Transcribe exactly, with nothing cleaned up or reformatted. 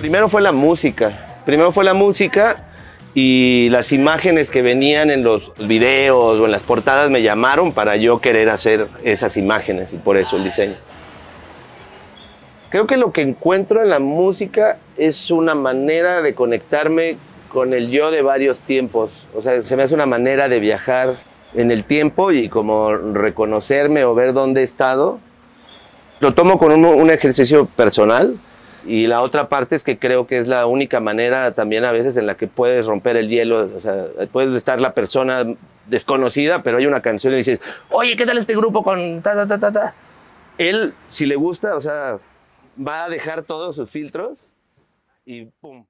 Primero fue la música. Primero fue la música y las imágenes que venían en los videos o en las portadas me llamaron para yo querer hacer esas imágenes y por eso el diseño. Creo que lo que encuentro en la música es una manera de conectarme con el yo de varios tiempos. O sea, se me hace una manera de viajar en el tiempo y como reconocerme o ver dónde he estado. Lo tomo con un, un ejercicio personal. Y la otra parte es que creo que es la única manera también a veces en la que puedes romper el hielo. O sea, puedes estar la persona desconocida, pero hay una canción y dices, oye, ¿qué tal este grupo con ta, ta, ta, ta, ta? Él, si le gusta, o sea, va a dejar todos sus filtros y pum.